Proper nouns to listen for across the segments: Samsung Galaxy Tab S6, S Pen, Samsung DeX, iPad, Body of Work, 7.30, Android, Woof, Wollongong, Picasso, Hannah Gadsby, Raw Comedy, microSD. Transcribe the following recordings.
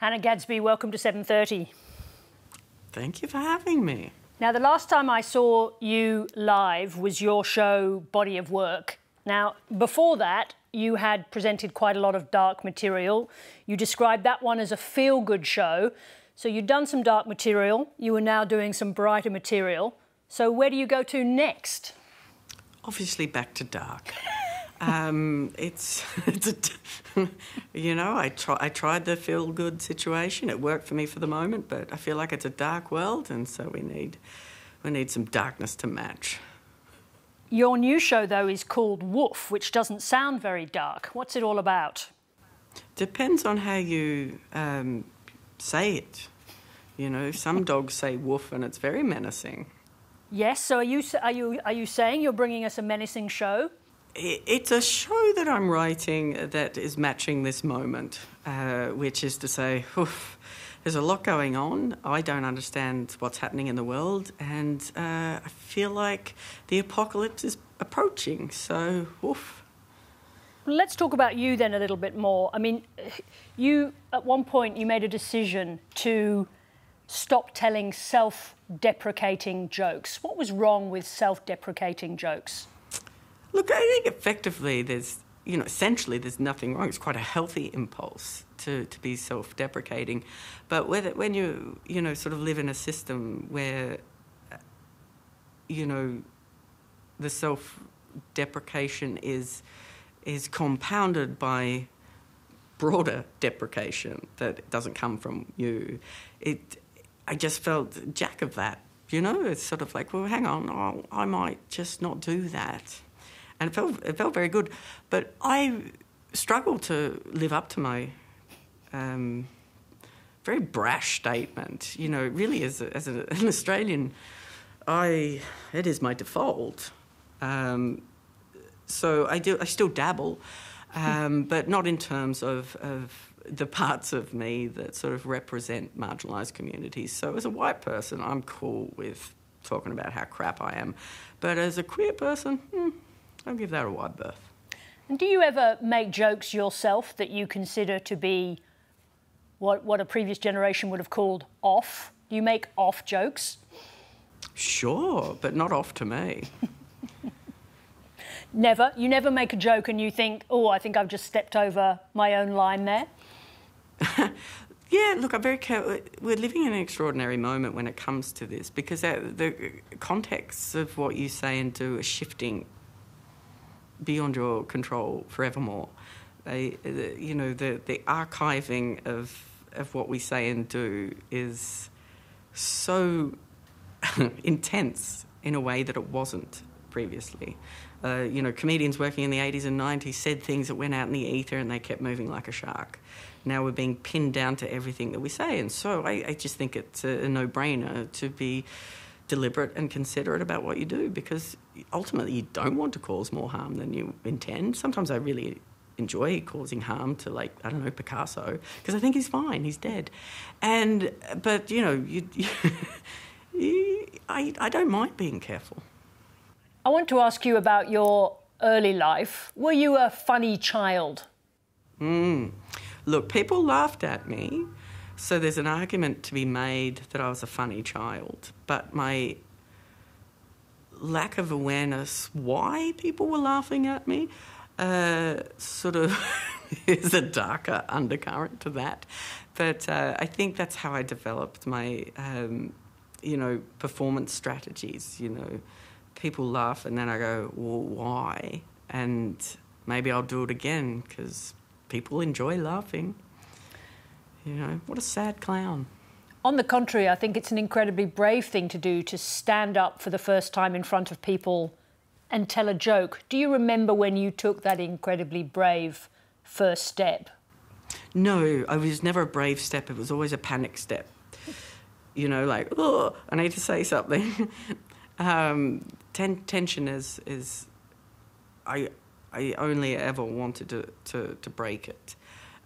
Hannah Gadsby, welcome to 7.30. Thank you for having me. Now, the last time I saw you live was your show, Body of Work. Now, before that, you had presented quite a lot of dark material. You described that one as a feel-good show. So you'd done some dark material. You were now doing some brighter material. So where do you go to next? Obviously back to dark. You know, I tried the feel-good situation. It worked for me for the moment, but I feel like it's a dark world, and so we need some darkness to match. Your new show, though, is called Woof, which doesn't sound very dark. What's it all about? Depends on how you say it. You know, some dogs say woof, and it's very menacing. Yes. So are you saying you're bringing us a menacing show? It's a show that I'm writing that is matching this moment, which is to say, oof, there's a lot going on. I don't understand what's happening in the world, and I feel like the apocalypse is approaching, so oof. Let's talk about you then a little bit more. I mean, you, at one point, you made a decision to stop telling self-deprecating jokes. What was wrong with self-deprecating jokes? Look, I think effectively there's, you know, essentially there's nothing wrong. It's quite a healthy impulse to be self-deprecating. But when you, you know, sort of live in a system where, you know, the self-deprecation is compounded by broader deprecation that doesn't come from you, I just felt jack of that, you know? It's sort of like, well, hang on, I might just not do that. And it felt very good. But I struggled to live up to my very brash statement. You know, really, as an Australian, it is my default. So I still dabble, but not in terms of the parts of me that sort of represent marginalised communities. So as a white person, I'm cool with talking about how crap I am. But as a queer person, I'll give that a wide berth. And do you ever make jokes yourself that you consider to be what a previous generation would have called off? Do you make off jokes? Sure, but not off to me. Never? You never make a joke and you think, oh, I think I've just stepped over my own line there? Yeah, look, I'm very careful. We're living in an extraordinary moment when it comes to this, because the context of what you say and do is shifting beyond your control forevermore. You know, the archiving of what we say and do is so intense in a way that it wasn't previously. You know, comedians working in the 80s and 90s said things that went out in the ether and they kept moving like a shark. Now we're being pinned down to everything that we say, and so I just think it's a no-brainer to be deliberate and considerate about what you do, because ultimately you don't want to cause more harm than you intend. Sometimes I really enjoy causing harm to, like, I don't know, Picasso, because I think he's fine, he's dead. And, but, you know, I don't mind being careful. I want to ask you about your early life. Were you a funny child? Look, people laughed at me. So there's an argument to be made that I was a funny child, but my lack of awareness why people were laughing at me sort of is a darker undercurrent to that. But I think that's how I developed my, you know, performance strategies, you know. People laugh and then I go, well, why? And maybe I'll do it again because people enjoy laughing. You know, what a sad clown. On the contrary, I think it's an incredibly brave thing to do, to stand up for the first time in front of people and tell a joke. Do you remember when you took that incredibly brave first step? No, I was never a brave step. It was always a panic step. You know, like, oh, I need to say something. Tension is I only ever wanted to break it.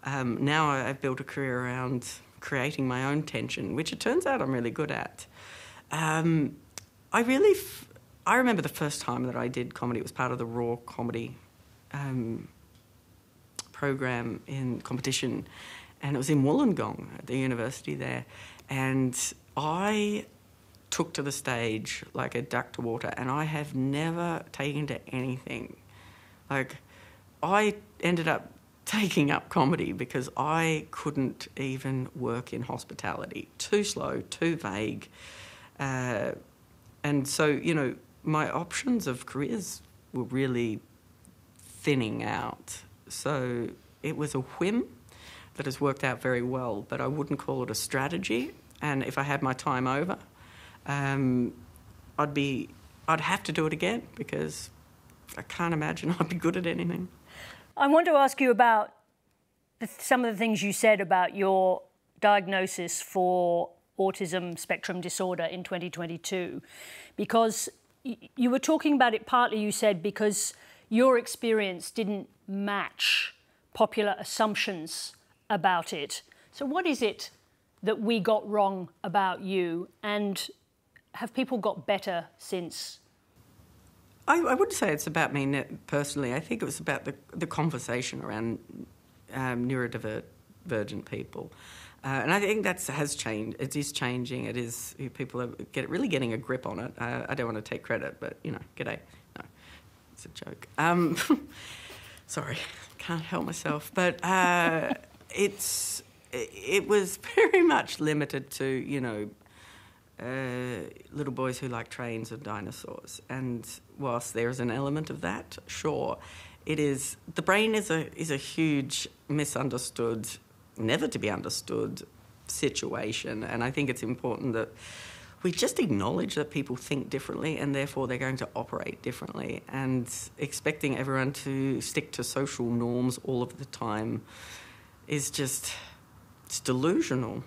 Now I've built a career around creating my own tension, which it turns out I'm really good at. I remember the first time that I did comedy. It was part of the Raw Comedy program in competition, and it was in Wollongong at the university there. And I took to the stage like a duck to water, and I have never taken to anything. Like, I ended up taking up comedy because I couldn't even work in hospitality. Too slow, too vague. And so, you know, my options of careers were really thinning out. So it was a whim that has worked out very well, but I wouldn't call it a strategy. And if I had my time over, I'd have to do it again because I can't imagine I'd be good at anything. I want to ask you about some of the things you said about your diagnosis for autism spectrum disorder in 2022, because you were talking about it partly, you said, because your experience didn't match popular assumptions about it. So what is it that we got wrong about you, and have people got better since? I wouldn't say it's about me personally. I think it was about the conversation around neurodivergent people. And I think that has changed. It is changing. It is, people are really getting a grip on it. I don't want to take credit, but, you know, g'day. No, it's a joke. Sorry, can't help myself. But it was very much limited to, you know, little boys who like trains and dinosaurs. And whilst there is an element of that, sure, it is, the brain is a huge misunderstood, never to be understood situation. And I think it's important that we just acknowledge that people think differently and therefore they're going to operate differently. And expecting everyone to stick to social norms all of the time is just, it's delusional.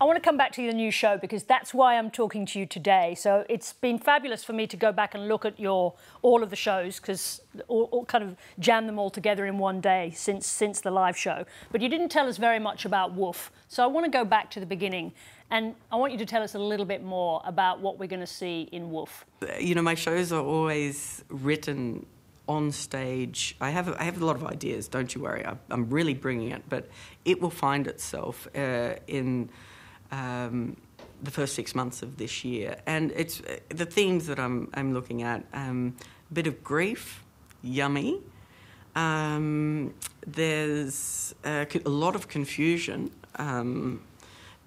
I want to come back to your new show because that's why I'm talking to you today. So it's been fabulous for me to go back and look at all of the shows, because all kind of jam them all together in one day since the live show. But you didn't tell us very much about Woof. So I want to go back to the beginning and I want you to tell us a little bit more about what we're going to see in Woof. You know, my shows are always written on stage. I have a lot of ideas, don't you worry. I'm really bringing it, but it will find itself in... the first 6 months of this year. And it's the themes that I'm looking at, a bit of grief, yummy. There's a lot of confusion,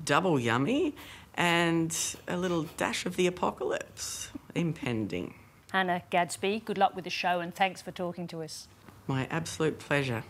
double yummy, and a little dash of the apocalypse impending. Hannah Gadsby, good luck with the show and thanks for talking to us. My absolute pleasure.